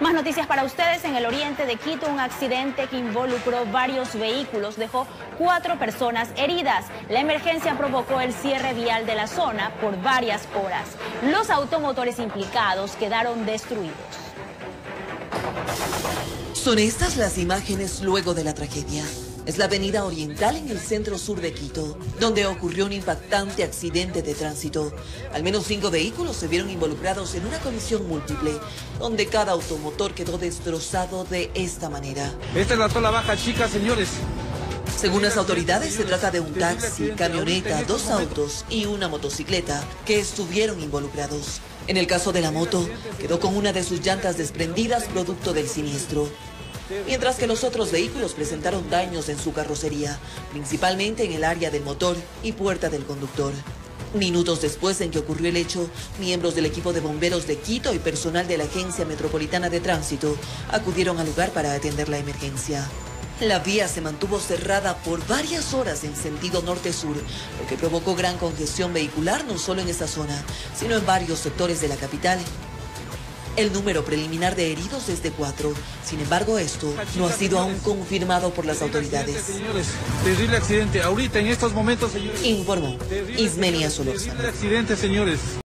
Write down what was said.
Más noticias para ustedes. En el oriente de Quito, un accidente que involucró varios vehículos dejó 4 personas heridas. La emergencia provocó el cierre vial de la zona por varias horas. Los automotores implicados quedaron destruidos. Son estas las imágenes luego de la tragedia. Es la avenida Oriental en el centro sur de Quito, donde ocurrió un impactante accidente de tránsito. Al menos 5 vehículos se vieron involucrados en una colisión múltiple, donde cada automotor quedó destrozado de esta manera. Esta es la sola baja, chicas, señores. Según las autoridades, se trata de un taxi, camioneta, 2 autos y una motocicleta que estuvieron involucrados. En el caso de la moto, quedó con una de sus llantas desprendidas producto del siniestro, mientras que los otros vehículos presentaron daños en su carrocería, principalmente en el área del motor y puerta del conductor. Minutos después en que ocurrió el hecho, miembros del equipo de bomberos de Quito y personal de la Agencia Metropolitana de Tránsito acudieron al lugar para atender la emergencia. La vía se mantuvo cerrada por varias horas en sentido norte-sur, lo que provocó gran congestión vehicular no solo en esta zona, sino en varios sectores de la capital. El número preliminar de heridos es de 4. Sin embargo, esto no ha sido aún confirmado por las autoridades. Terrible accidente, ahorita en estos momentos, señores. Informó Ismenia Solórzano. Terrible accidente, señores.